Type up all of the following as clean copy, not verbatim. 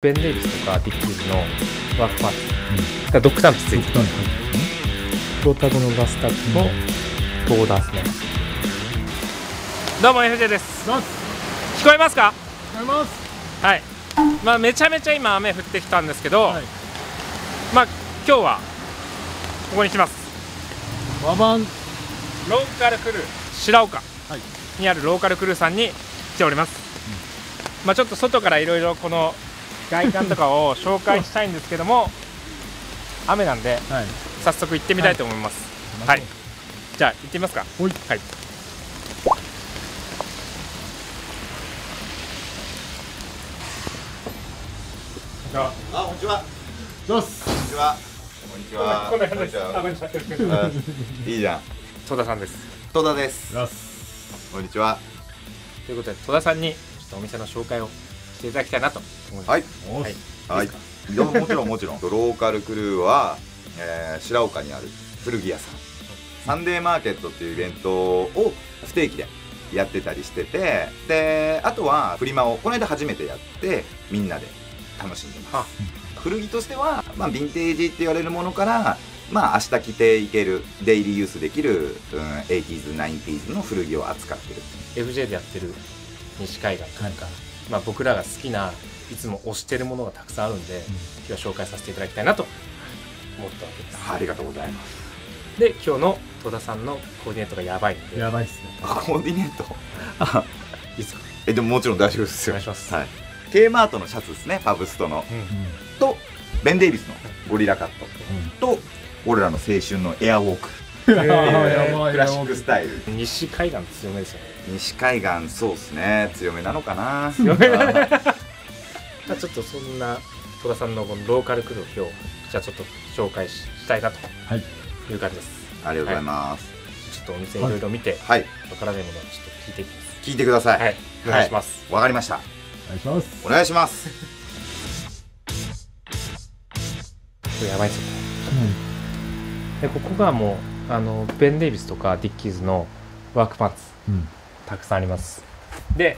ベン・デイビスとかディッキーズのワークパーツがドッグタンプついてる、プロタゴのバスタックのボーダーですね。どうも FJ です。聞こえますか？聞こえます。はい、まあめちゃめちゃ今雨降ってきたんですけど、はい、まあ今日はここに来ます。ワバンローカルクルー白岡にあるローカルクルーさんに来ております、うん、まあちょっと外からいろいろこの外観とかを紹介したいんですけども雨なんで、はい、早速行ってみたいと思います、はいはい、じゃあ行ってみますか。はい、はい、あ、こんにちは。どうす。こんにちは。こんにちは。こんにちは。いいじゃん。戸田さんです。戸田です。こんにちは。ということで戸田さんにちょっとお店の紹介をしていただきたいなと思います。はい。はい。もちろんもちろん。ローカルクルーは白岡にある古着屋さん、サンデーマーケットっていうイベントを不定期でやってたりしてて、であとはフリマをこの間初めてやってみんなで楽しんでます。古着としては、まあ、ヴィンテージって言われるものから、まあ、明日着ていけるデイリーユースできる、80s、90s の古着を扱ってる。 FJ でやってる西海岸とか、まあ、僕らが好きないつも推してるものがたくさんあるんで、今日は紹介させていただきたいなと思ったわけです。ありがとうございます。で今日の戸田さんのコーディネートがやばいんで。やばいっすねコーディネートいいっすか？でももちろん大丈夫ですよ。お願いします。はい、K マートのシャツですね、パブストの、とベン・デイビスのゴリラカットと俺らの青春のエアウォーククラシックスタイル。西海岸強めですよね。西海岸、そうですね、強めなのかな。強めだね。ちょっとそんな戸田さんのこのローカルクルーをじゃあちょっと紹介したいなという感じです。ありがとうございます。ちょっとお店いろいろ見て分からないものをちょっと聞いていきます。聞いてください。お願いします。わかりました。お願いします。これやばいぞ、うん、でここがもうベン・デイビスとかディッキーズのワークパンツ、うん、たくさんあります。で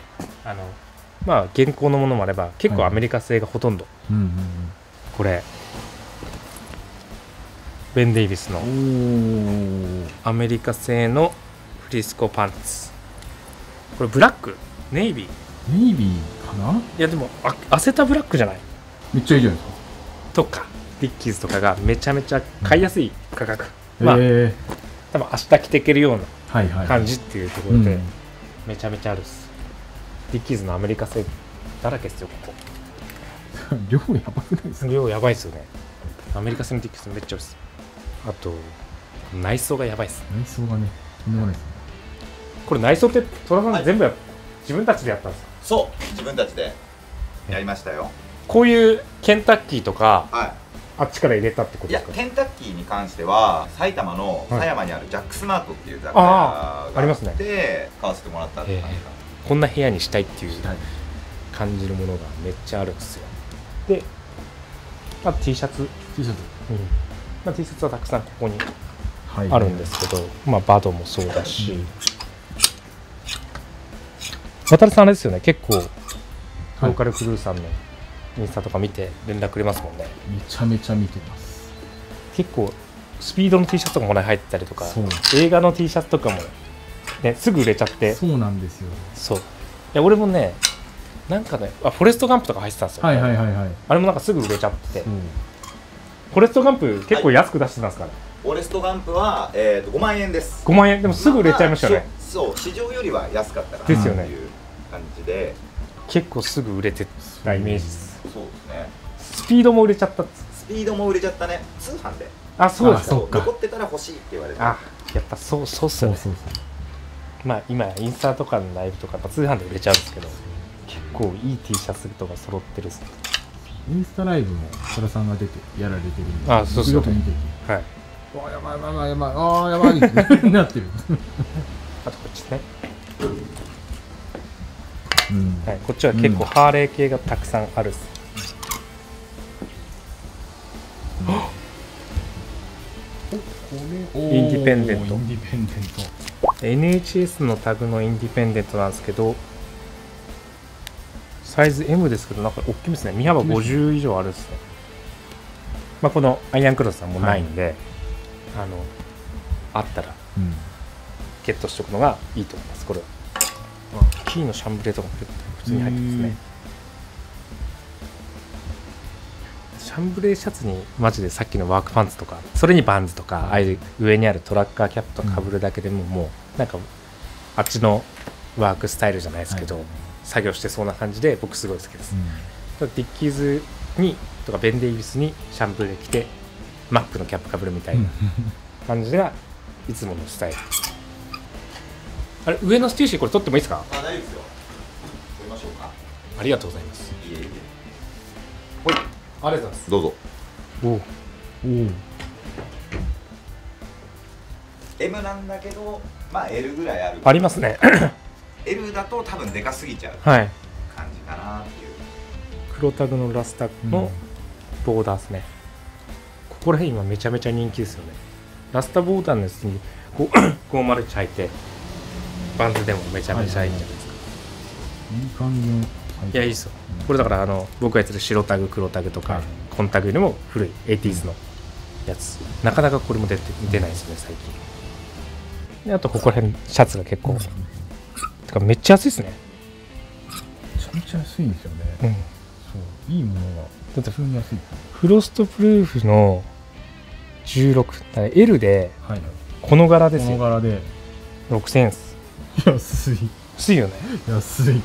まあ現行のものもあれば結構アメリカ製がほとんど。これベン・デイビスのアメリカ製のフリスコパンツ。これブラックネイビーかな。いやでもアセタブラックじゃない？めっちゃいいじゃないですか。とかディッキーズとかがめちゃめちゃ買いやすい価格、まあ多分明日着ていけるような感じっていうところでめちゃめちゃあるっす。ディッキーズのアメリカ製だらけっすよここ。量やばくないですか？量やばいっすよね。アメリカ製のディッキーズめっちゃあるっす。あと内装がやばいっす。内装がね、とんでもないっすね。これ内装って戸田さん全部自分たちでやったんですか？そう、自分たちでやりましたよ。こういうケンタッキーとか、はい、あっちから入れたってことですか？いや、ケンタッキーに関しては埼玉の狭山にあるジャックスマートっていう雑貨屋があって、買わせてもらったって感じかな。こんな部屋にしたいっていう感じるものがめっちゃあるんですよ。で、まあ、T シャツ、まあ、T シャツはたくさんここにあるんですけど、はい、まあ、バドもそうだし。渡さんあれですよね、結構ローカルクルーさんのインスタとか見て連絡くれますもんね。めちゃめちゃ見てます。結構スピードの T シャツとかもね入ってたりとか、映画の T シャツとかもねすぐ売れちゃって。そうなんですよ。そういや俺もねなんかねフォレストガンプとか入ってたんですよ。あれもなんかすぐ売れちゃってて、フォレストガンプ結構安く出してたんですから。フォレストガンプは5万円です。5万円でもすぐ売れちゃいましたよね。そう、市場よりは安かったかなっていう感じで結構すぐ売れてたイメージです。そうですね。スピードも売れちゃった。スピードも売れちゃったね、通販で。あ、そうです。残ってたら欲しいって言われて。あ、やっぱそうっすよね。まあ今インスタとかのライブとか通販で売れちゃうんですけど、結構いい T シャツとか揃ってるっすね。インスタライブも戸田さんが出てやられてるんで。あ、そうそう。はい。あ、やばいやばいやばい、あ、やばいなってる。あとこっちですね。はい、こっちは結構ハーレー系がたくさんあるっす。インディペンデント。NHS のタグのインディペンデントなんですけど、サイズ M ですけど、なんか大きいですね。身幅50以上あるんですね。まあ、このアイアンクロスさんもないんで、はい、あったらゲットしておくのがいいと思います。これは、まあ、キーのシャンブレとかも普通に入ってますね。シャンブレーシャツにマジでさっきのワークパンツとか、それにバンズとか、ああいう上にあるトラッカーキャップとかぶるだけでも、もうなんかあっちのワークスタイルじゃないですけど、はい、作業してそうな感じで僕すごい好きです。ディッキーズにとかベン・デイビスにシャンブレー着てマックのキャップかぶるみたいな感じがいつものスタイル。あれ、上のステューシーこれ取ってもいいですか？あ、大丈夫ですよ。取りましょうか。ありがとうございます。いえいえ。ありがとうございます。どうぞ。おお。M なんだけど、まあ L ぐらいある。ありますね。L だと多分でかすぎちゃう感じかなっていう。黒タグのラスタグのボーダーですね。ここら辺今めちゃめちゃ人気ですよね。ラスタボーダーのやつにこう501履いてバンズでもめちゃめちゃいいんじゃないですか。いい感じの。いや、いいですよ。これだから僕がやってる白タグ黒タグとか紺タグよりも古い 80s のやつ、なかなかこれも出ないですよね最近。で、あとここら辺シャツが結構てかめっちゃ安いですね。めちゃめちゃ安いんですよね。うん、そういいものがだって普通に安い。フロストプルーフの16 L でこの柄ですよ。この柄で6000円です。安い。安いよね。安い。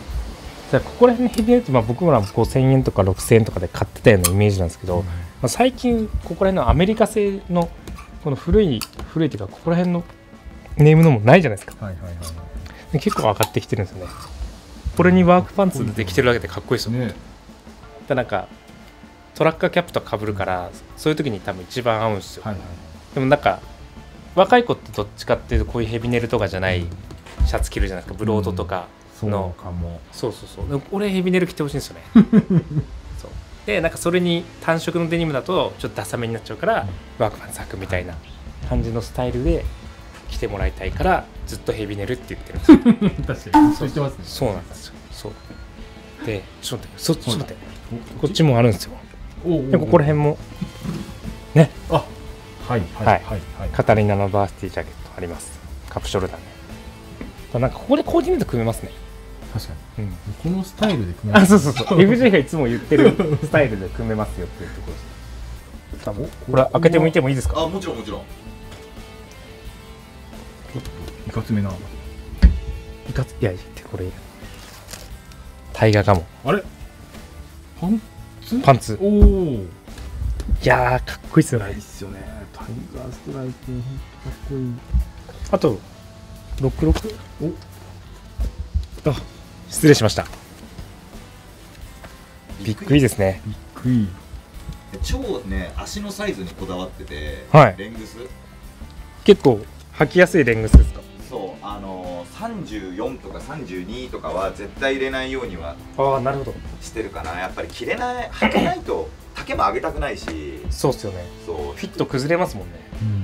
ここら辺のヘビーウェイト、まあ、僕らも5000円とか6000円とかで買ってたようなイメージなんですけど、うん、まあ最近ここら辺のアメリカ製のこの古いというか、ここら辺のネームのもないじゃないですか。結構上がってきてるんですよね。これにワークパンツで着てるだけでかっこいいですよね。だなんかトラッカーキャップとかぶるから、そういう時に多分一番合うんですよ。でもなんか若い子ってどっちかっていうとこういうヘビネルとかじゃないシャツ着るじゃないですか、ブロードとか。うん、そうかも。そうそうそう。俺ヘビネル着てほしいんですよね。そうで、なんかそれに単色のデニムだとちょっとダサめになっちゃうから、ワークマンズ履くみたいな感じのスタイルで着てもらいたいから、ずっとヘビネルって言ってるんですよ。確かに。そうしてますね。そうなんですよ。そう。で、ちょっと待って、こっちもあるんですよ。でここら辺もね。あ、はいはいはい。カタリナのバースティジャケットあります。カプショルダーね。なんかここでコーディネート組めますね。確かに。このスタイルで組めます。そうそうそう。FJ がいつも言ってるスタイルで組めますよっていうところです。これ開けてみてもいいですか？あ、もちろんもちろん。いかつめな。いかつ、いや、これタイガーかも。あれ？パンツ？パンツ。おお。いやー、かっこいいっすよね。いいっすよね。タイガーストライク本当かっこいい。あと66。お。あ、失礼しました。びっくりですね。びっくり。超ね、足のサイズにこだわってて、はい、レングス結構履きやすいレングスですか？そう、34とか32とかは絶対入れないようにはしてるかな。やっぱり着れない、履けないと丈も上げたくないし。そうっすよね。そうフィット崩れますもんね。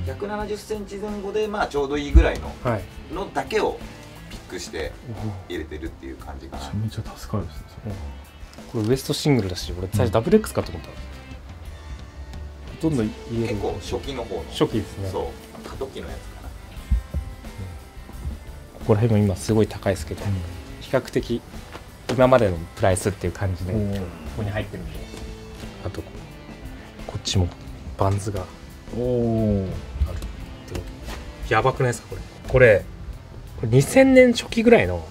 170センチ前後で、まあちょうどいいぐらいの、はい、のだけをして入れてるっていう感じかな。めちゃめちゃ助かるですね。これウエストシングルだし、俺最初ダブル X かと思った。ほとんど入れる。結構初期の方の。初期ですね。そう、過渡期のやつかな。ここら辺も今すごい高いですけど、比較的今までのプライスっていう感じでここに入ってるんで。あとこっちもバンズがある。やばくないですかこれ？2000年初期ぐらいの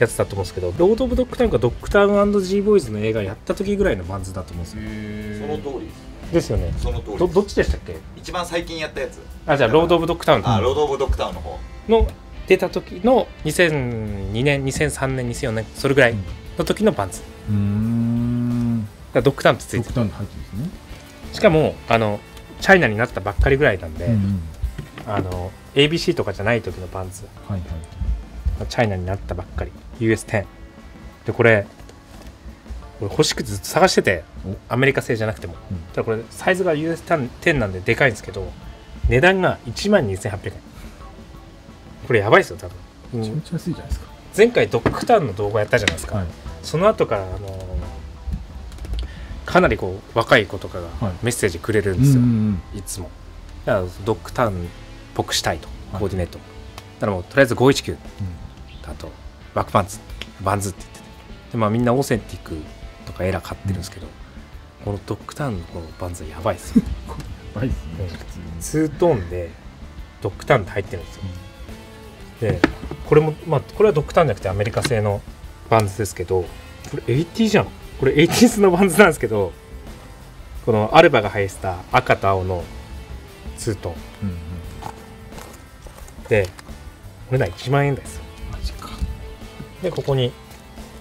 やつだと思うんですけど、ロード・オブ・ドッグタウンかドッグタウン&G・ボーイズの映画やった時ぐらいのバンズだと思うんですよ。その通りですよね。その通り。どっちでしたっけ？一番最近やったやつ。あ、じゃあロード・オブ・ドッグタウン。あ、ロード・オブ・ドッグタウンの方の出た時の2002年2003年2004年それぐらいの時のバンズ。ドッグタウンってついてる。しかもチャイナになったばっかりぐらいなんで、ABC とかじゃない時のパンツ、はい、はい、チャイナになったばっかり US10 で、これ欲しくてずっと探してて、アメリカ製じゃなくても、ただこれサイズが US10 なんででかいんですけど、値段が1万2800円。これやばいですよ多分。めちゃめちゃ安いじゃないですか。前回ドッグタウンの動画やったじゃないですか、はい、その後からかなりこう若い子とかがメッセージくれるんですよ、いつも。だからドッグタウンっぽくしたいと、コーディネート、だからもうとりあえず519、あとバックパンツバンズって言ってて、で、まあ、みんなオーセンティックとかエラ買ってるんですけど、このドッグタウンのこのバンズやばいっすよツートーンでドッグタウンって入ってるんですよ、でこれも、まあ、これはドッグタウンじゃなくてアメリカ製のバンズですけど、これ80じゃん、これ80sのバンズなんですけど、このアルバが配した赤と青のツートーン、でこれなら1万円台ですよ。マジか。でここに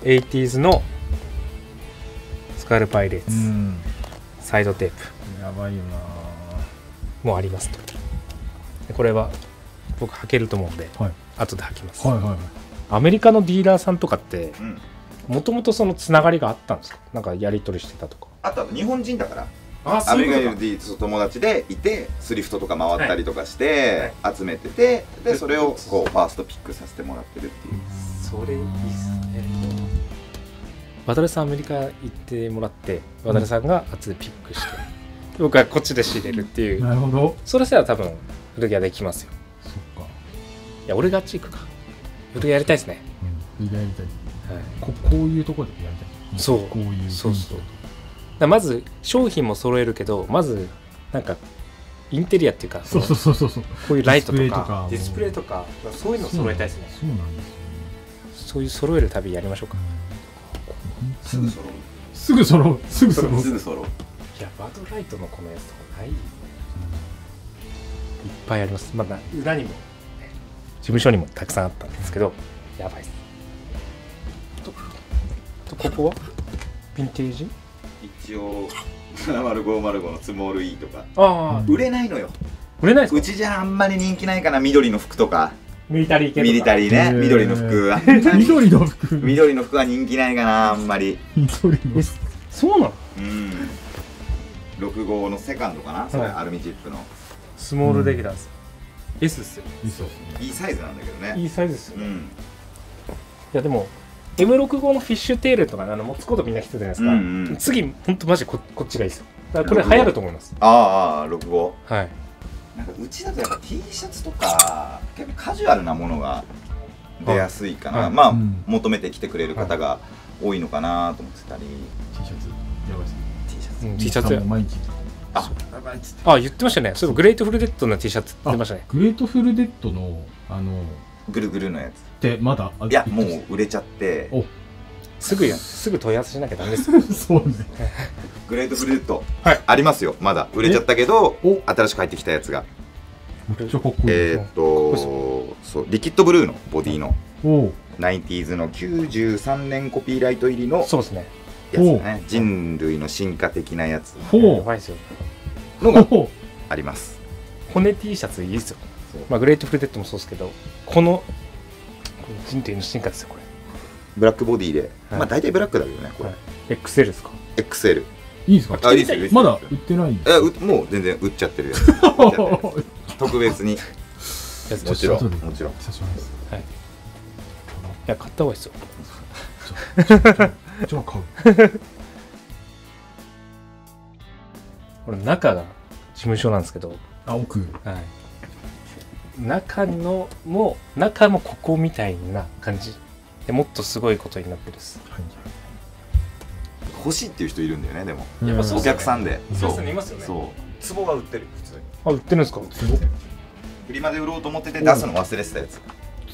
80s のスカルパイレーツ、サイドテープやばいよなもうありますと。でこれは僕履けると思うんで、後で履きます。アメリカのディーラーさんとかって、もともとそのつながりがあったんですか？なんかやり取りしてたとか。あとは日本人だからアメリカのディーラーと友達でいて、スリフトとか回ったりとかして集めてて、でそれをこうファーストピックさせてもらってるっていう。それいいっすね。渡辺さんアメリカ行ってもらって、渡辺さんが後でピックして、僕はこっちで仕入れるっていう。なるほど。それしたら多分古着はできますよ。そっか。いや俺があっち行くか。古着やりたいですね。古着やりたい。こういうところでやりたい。そう。こういう。そうそう。まず商品も揃えるけど、まずなんかインテリアっていうか、そうそうそうそう、こういうライトとかディスプレイとかそういうの揃えたいですね。そうなんですよ。そういう揃える旅やりましょうか。すぐ揃う。すぐ揃う。すぐ揃う。すぐ揃う。いやバドライトのこのやつとかないよね。いっぱいあります。まだ裏にも、事務所にもたくさんあったんですけど、やばいです。とここはヴィンテージ？一応70505のスモール E とか。ああ。売れないのよ。売れないですか？うちじゃあんまり人気ないかな、緑の服とか。ミリタリー系とか。ミリタリーね。緑の服は。緑の服。緑の服は人気ないかな、あんまり。緑の服。そうなの？うん。65のセカンドかな、それアルミチップの。スモールレギュラーです。S ですよ。いいサイズなんだけどね。いいサイズですよ。うん。いやでも M65 のフィッシュテールとか持つことみんな必要じゃないですか。次本当マジこっちがいいですよ。だからこれ流行ると思います。ああ65。はい。なんかうちだとやっぱ T シャツとか結構カジュアルなものが出やすいかな、まあ求めてきてくれる方が多いのかなと思ってたり。 T シャツやばいですね。 T シャツやばいっつって、あ言ってましたね。そう、グレートフルデッドの T シャツ出ましたね。グレートフルデッドのぐるぐるのやつってまだ、いやもう売れちゃって、すぐ問い合わせしなきゃダメです。そうね。グレートフルデッドありますよ、まだ売れちゃったけど新しく入ってきたやつがめっちゃかっこいい。そうリキッドブルーのボディの 90s の93年コピーライト入りのやつね、人類の進化的なやつのがあります。骨 T シャツいいですよ。まあグレートフルデッドもそうですけど、この人類の進化ですよ。これブラックボディで、まあ大体ブラックだけどね、これ XL ですか。 XL いいですか。まだ売ってないんです。もう全然売っちゃってるやつ、特別に。もちろんもちろん。いや買った方がいいですよ。じゃあ買う。これ中が事務所なんですけど、奥、はい、中もここみたいな感じで、もっとすごいことになってるっす。欲しいっていう人いるんだよね。でもやっぱそう、お客さんでそういますよね。そう壺は売ってる、普通に。あ、売ってるんですか。フリマで売ろうと思ってて出すの忘れてたやつ。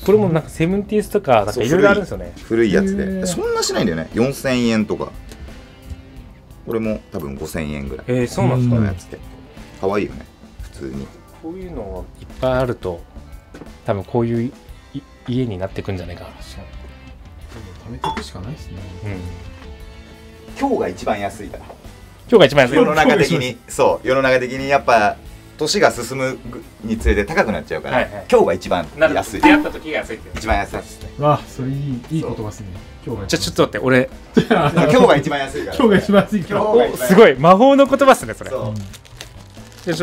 これもなんかセブンティースとかいろいろあるんですよね。古いやつでそんなしないんだよね、4000円とか。これも多分5000円ぐらい。そうなんですか。やつって可愛いよね、普通に。こういうのいっぱいあると多分こういう家になってくんじゃないか。貯めていくしかないですね。今日が一番安いから。今日が一番安い。世の中的に、そう、世の中的にやっぱ年が進むにつれて高くなっちゃうから、今日が一番安い。出会った時が安いって。一番安いですね。わあ、それいい言葉ですね。今日が。じゃあちょっと待って、俺今日が一番安いから。今日が一番安い。今日すごい魔法の言葉ですね、それ。じゃあ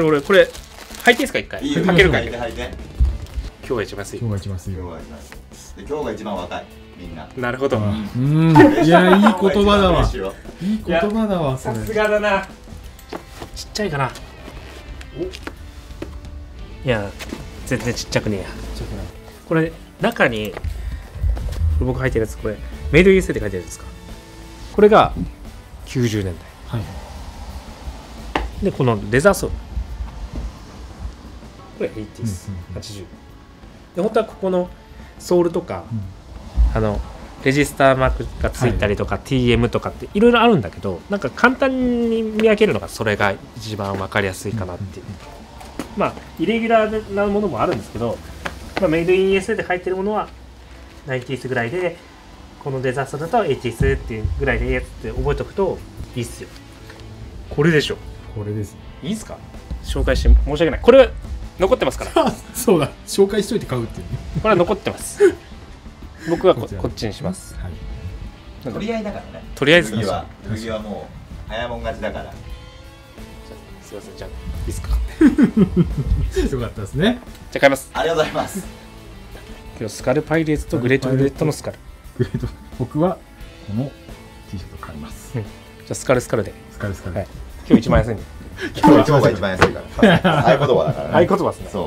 俺これ履いていいですか、一回。履けるか。今日が一番安い。今日が一番安い。今日が一番安い。今日が一番若い。みんな。なるほど。うん。いや、いい言葉だわ。いい言葉だわ、それ。さすがだな。ちっちゃいかな。いや、全然ちっちゃくねえや。これ、中に、僕入ってるやつ、これ、メイド USA って書いてあるんですか。これが90年代。はい。で、このレザーソール。これ、80です。80。で、本当はここのソールとか、レジスターマークがついたりとか、はい、TM とかっていろいろあるんだけど、なんか簡単に見分けるのがそれが一番分かりやすいかなっていう、まあイレギュラーなものもあるんですけど、まあ、メイドイン USA で入ってるものは 90s ぐらいで、このデザストだと 80s っていうぐらいでやつって覚えておくといいっすよ。これでしょ。これです。いいっすか、紹介して申し訳ない。これは残ってますから。そうだ、紹介しといて買うっていうね。これは残ってます。僕はこっちにします。取り合いだからね。とりあえず次はもう早もん勝ちだから。すいません、じゃあいいですか。良かったですね。じゃあ買います。ありがとうございます。今日スカルパイレーツとグレートブレッドのスカル。僕はこの T シャツを買います。じゃあスカルで。スカル。今日一番安いね。今日が一番安いから。合言葉だからね。合言葉ですね。そう。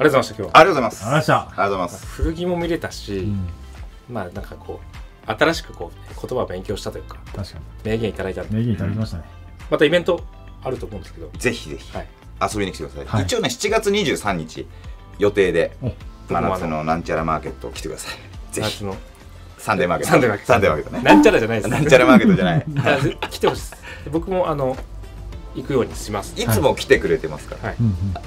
ありがとうございました。今日はありがとうございます。ありがとうございます。古着も見れたし、まあなんかこう新しくこう言葉を勉強したというか、確かに名言いただいたんで、名言いただきましたね。またイベントあると思うんですけど、ぜひぜひ遊びに来てください。一応ね、7月23日予定で真夏のなんちゃらマーケット来てください。ぜひサンデーマーケット。サンデーマーケットね。なんちゃらじゃないです。なんちゃらマーケットじゃない。来てほしいです。僕も行くようにします。いつも来てくれてますから。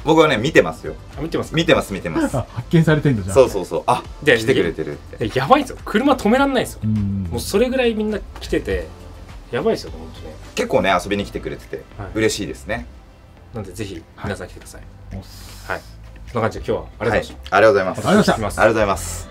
僕はね、見てますよ。見てます。発見されてるんだ。じゃあそうあ、来てくれてるって。やばいですよ、車止めらんないですよ。もうそれぐらいみんな来ててやばいですよ。結構ね、遊びに来てくれてて嬉しいですね。なのでぜひ皆さん来てください。はい、そんな感じで今日はありがとうございました。ありがとうございます。